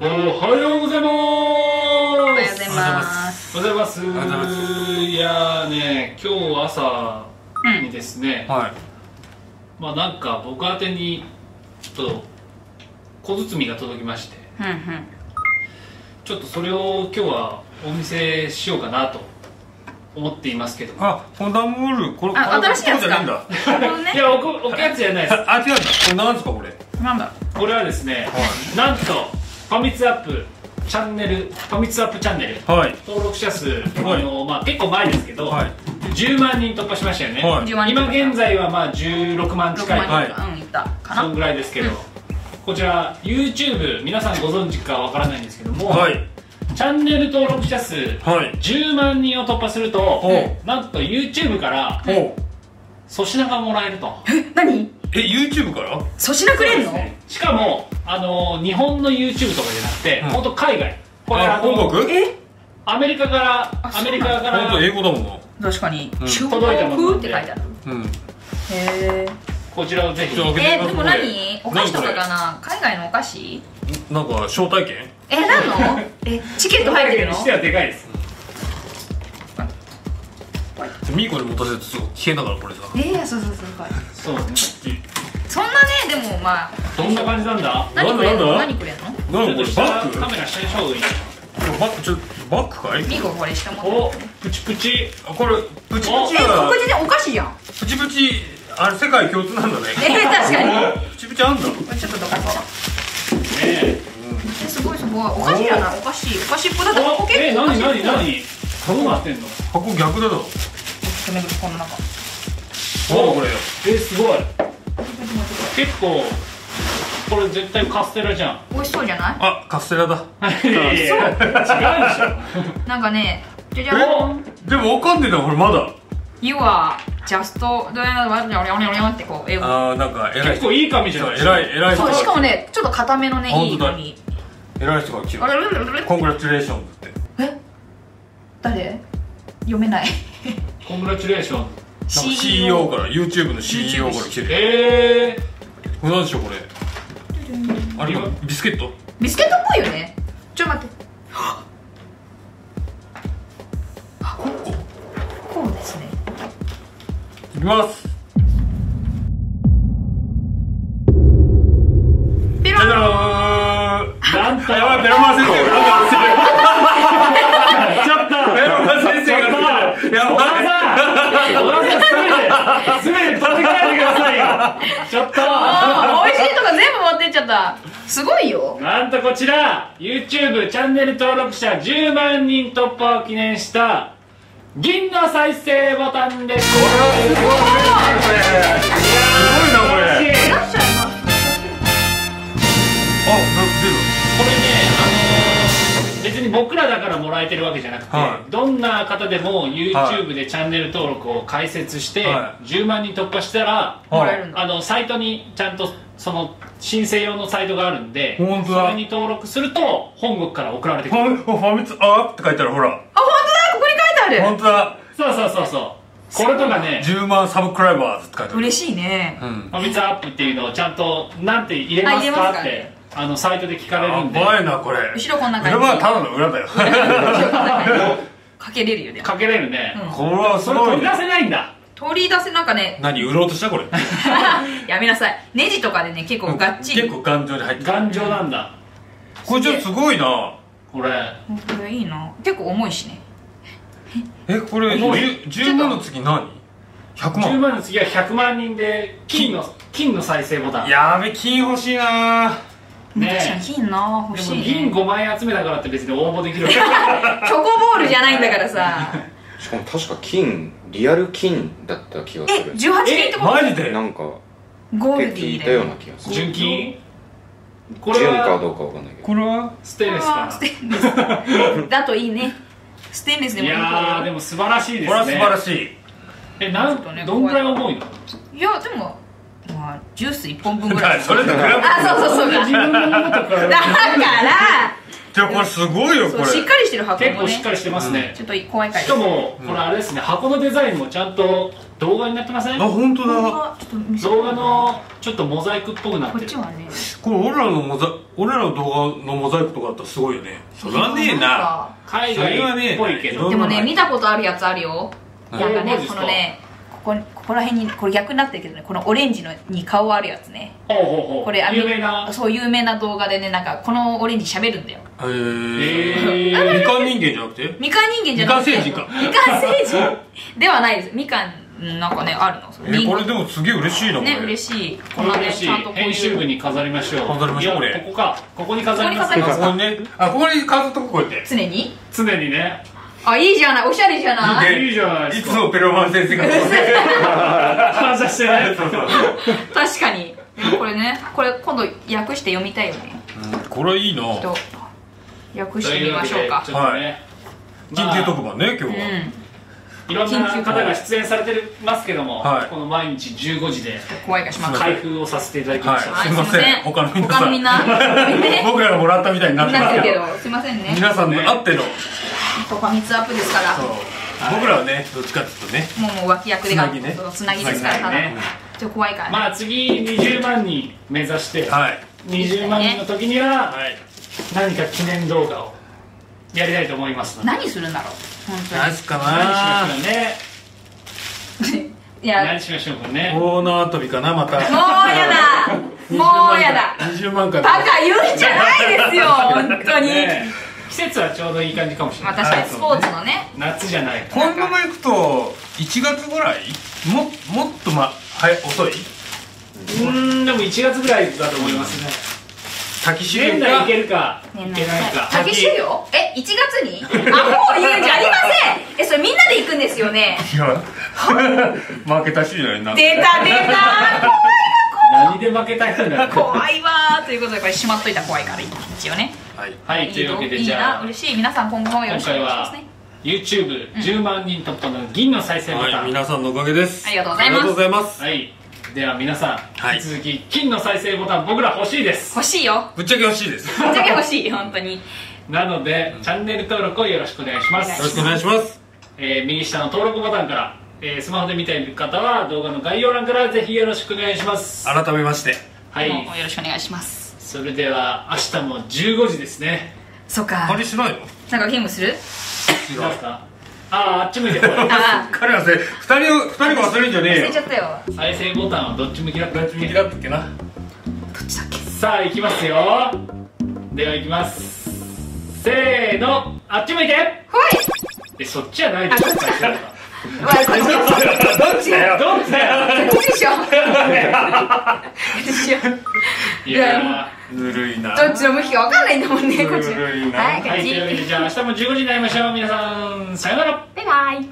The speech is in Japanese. おはようございます。おはようございます。おはようございます。いやーね、今日朝にですね、はい、まあなんか僕宛てにちょっと小包が届きまして、うんうん、ちょっとそれを今日はお見せしようかなと思っていますけど。あ、こだモール、これ新しいやつじゃないんだ。いや、おやつじゃないです。あ、違うんだ。これなんですかこれ？なんだ。これはですね、はい、なんと。ファミツアップチャンネル、ファミツアップチャンネル、登録者数、まあ結構前ですけど、10万人突破しましたよね。今現在はまあ16万近い、そんぐらいですけど、こちら YouTube 皆さんご存知かわからないんですけども、チャンネル登録者数10万人を突破すると、なんと YouTube から粗品がもらえると。え、何？え、YouTube から粗品くれんの？しかも日本の YouTube とかじゃなくて、本当海外、これ本国、アメリカから、本当英語だもんな。確かに中国って書いてある。へえ、こちらをぜひ。でも何、お菓子とかかな、海外のお菓子、なんか招待券、なんの、チケット入ってるのしてはでかいです。ミーコに持たせるとすごい危険だから、これさ。そうそうそう、そうそんなね、でもまあどんな感じなんだ。何くれんの、何くれんの。ちょっと下カメラ下にした方がいい。バック、ちょっとバックかい。ミーコこれ下持って。お、プチプチ、これプチプチ。これでお菓子じゃん。プチプチ、あれ世界共通なんだね。確かにプチプチあんだ。これちょっとどかそうね。すごいすごい、お菓子だな、お菓子、お菓子っぽだった。何何何、どうなってんの。箱逆だぞ。この中。お、これ。すごい。結構これ絶対カステラじゃん。美味しそうじゃない？あ、カステラだ。違うでしょ。なんかね、じゃじゃん。でも分かんねえなこれまだ。You are just ってこう英語。ああ、なんか結構いい紙じゃない？偉い偉い。そう、しかもね、ちょっと硬めのね、いい紙。偉い人が来る。コングラチュレーションって。え？誰？読めない。コングラチュレーション CEO から、 YouTube の CEO から来てる。これなんでしょう、これ。あれはビスケット、ビスケットっぽいよね。ちょっと待って、こうですね。いきます。ペローなんだ。やばい、ペロマン先生がちょっと、ペロマン先生がいや、小田さん、小田さん、すべて取って帰ってくださいよ。ちょっと美味しいとか全部持ってっちゃった。すごいよ。なんとこちら YouTube チャンネル登録者10万人突破を記念した銀の再生ボタンです。すごいなこれ。あ、なんか出る。これね、別に僕らだからもらえてるわけじゃなくて、はい、どんな方でも YouTube でチャンネル登録を開設して、はい、10万人突破したら、はい、サイトにちゃんとその申請用のサイトがあるんで、それに登録すると本国から送られてくる。ファミツアップって書いてある。ほら、あ、本当だ、ここに書いてある。本当だ、そうそうそうそう。これとかね、10万サブクライバーズって書いてある。嬉しいね。ファミツアップっていうのをちゃんとなんて入れますかってサイトで聞かれるんで。怖いなこれ。後ろこんな感じ。裏はただの裏だよ。かけれるよね。かけれるね。これはそれ取り出せないんだ。取り出せ、なんかね。何売ろうとしたこれ。やめなさい。ネジとかでね、結構がっちり。結構頑丈に入ってる。頑丈なんだ。これちょっとすごいな。これ。これいいな。結構重いしね。え、これ10万の次何？100万。10万の次は100万人で金の再生ボタン。やべ、金欲しいな。金な、欲しい。銀5枚集めたからって別に応募できる。チョコボールじゃないんだからさ。しかも確か金、リアル金だった気がする。18金ってこと？マジで？なんかゴールディーでいたような気がする。純金？これは純かどうかわかんないけど。これはステンレスかな。ステンレスだといいね。ステンレスでもいい。いやー、でも素晴らしいですね。これは素晴らしい。なんとね、どんぐらい重いの？いや、でも。ジュース1本分ぐらい。それとグラム。あ、そうそうそう。自分のものとか。だから。でもこれすごいよ、これしっかりしてる箱もね、結構しっかりしてますね。ちょっと怖いから、しかもこれあれですね、箱のデザインもちゃんと動画になってません？あ、本当だ。動画のちょっとモザイクっぽくなってる。こっちはね、これ俺らの動画のモザイクとかあったらすごいよね。それはねえな、海外っぽいけど。でもね、見たことあるやつあるよ。なんかね、このね、ここら辺に、これ逆になってるけどね、このオレンジのに顔あるやつね。これ有名な動画でね、なんかこのオレンジ喋るんだよ。へえ。みかん人間じゃなくて？みかん人間じゃなくて。みかん星人か。みかん星人ではないです。みかん。なんかね、あるのそれ。これでもすげえ嬉しいな。ね、嬉しい。このね、ちゃんと編集部に飾りましょう。飾りましょう。これここか、ここに飾ります。ここにね、あ、ここに飾っとく。こうやって常にね。あ、いいじゃない、おしゃれじゃない。いいじゃない。いつもペロマン先生が反射してない。確かに。これね、これ今度訳して読みたいよね。これいいな。訳してみましょうか。はい、緊急特番ね、今日はいろんな方が出演されてますけども、この毎日15時で開封をさせていただきました。すみません、他のみんな僕らがもらったみたいになってますけど、すみませんね。皆さんのあってのファミツアップですから。僕らはね、どっちかというとね、もう脇役でつなぎですからね。ちょっと怖いから。まあ次20万人目指して、20万人の時には何か記念動画をやりたいと思います。何するんだろう。何すかなー。何しましょうかね。大縄跳びかな、また。もうやだ、もうやだ。20万回バカ言うんじゃないですよ、本当に。季節はちょうどいい感じかもしれない。確かにスポーツのね、夏じゃない。このままいくと1月ぐらい、もっと遅い。でも1月ぐらいだと思いますね。滝修行か、滝修行、1月にアホを言うんじゃありません。それみんなで行くんですよね。いや負けたしじゃないな。出た何で負けたんだ。怖いわ。ということで、これしまっといたら怖いから一応ね。はい、というわけで、じゃあ嬉しい、皆さん今後もよろしくお願いしますね。 YouTube10 万人突破の銀の再生ボタン、皆さんのおかげです。ありがとうございます。では皆さん、引き続き金の再生ボタン、僕ら欲しいです。欲しいよ、ぶっちゃけ欲しいです。ぶっちゃけ欲しい、本当に。なのでチャンネル登録をよろしくお願いします。よろしくお願いします。右下の登録ボタンから、スマホで見ている方は動画の概要欄からぜひよろしくお願いします。改めまして、はい、よろしくお願いします。それでは明日も15時ですね。そっか、あれしないの、なんかゲームするしますか。あっち向いて。彼は2人が忘れんじゃねえよ。忘れちゃったよ。再生ボタンはどっち向きだったっけな。どっちだっけ。さあ行きますよ。では行きます。せーの、あっち向いて。はい。え、そっちじゃないでしょ。どっちだよ、どっちだよ。どっちでしょ。いやぬるいな。どっちの向きか分かんないんだもんね、こっち。はい、というわけで、じゃあ明日も15時になりましょう。皆さん、さよなら。バイバイ。